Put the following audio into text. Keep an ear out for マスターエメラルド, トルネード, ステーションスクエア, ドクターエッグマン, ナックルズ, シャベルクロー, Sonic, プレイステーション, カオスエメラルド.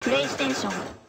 プレイステーション。